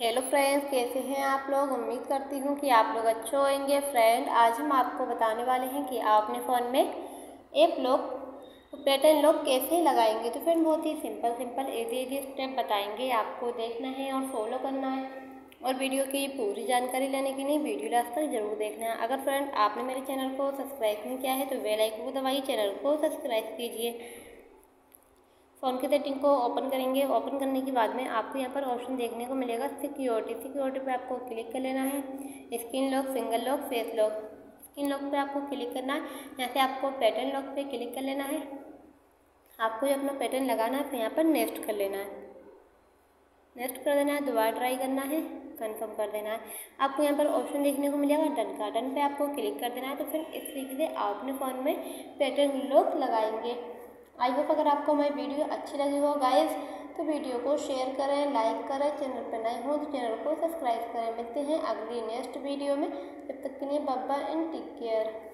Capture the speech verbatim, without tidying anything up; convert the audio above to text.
Hello friends, कैसे हैं आप लोग। उम्मीद करती हूँ कि आप लोग अच्छे होंगे। फ्रेंड, आज हम आपको बताने वाले हैं कि आप अपने फ़ोन में ऐप लॉक पैटर्न लॉक कैसे लगाएंगे। तो फ्रेंड, बहुत ही simple simple easy easy step बताएंगे। आपको देखना है और फॉलो करना है, और वीडियो की पूरी जानकारी लेने के लिए वीडियो लास्ट तक जरूर देखना है। अगर फ्रेंड आपने मेरे चैनल को सब्सक्राइब नहीं किया है तो बेल आइकन को दबाइए, चैनल को सब्सक्राइब कीजिए। फ़ोन की सेटिंग को ओपन करेंगे। ओपन करने के बाद में आपको यहाँ पर ऑप्शन देखने को मिलेगा सिक्योरिटी। सिक्योरिटी पे आपको क्लिक कर लेना है। Screen lock, single lock, face lock. Screen lock पे आपको क्लिक करना है। यहाँ से आपको पैटर्न लॉक पे क्लिक कर लेना है। आपको अपना पैटर्न लगाना है, फिर यहाँ पर नेक्स्ट कर लेना है। नेक्स्ट कर देना है, दोबारा ट्राई करना है, कन्फर्म कर देना है। आपको यहाँ पर ऑप्शन देखने को मिलेगा डन का। डन पे आपको क्लिक कर देना है। तो फिर इस तरीके से आप अपने फ़ोन में पैटर्न लॉक लगाएंगे। आई होप अगर आपको हमारी वीडियो अच्छी लगी हो गाइस, तो वीडियो को शेयर करें, लाइक करें। चैनल पर नए हो तो चैनल को सब्सक्राइब करें। मिलते हैं अगली नेक्स्ट वीडियो में। तब तक के लिए bye bye and take care.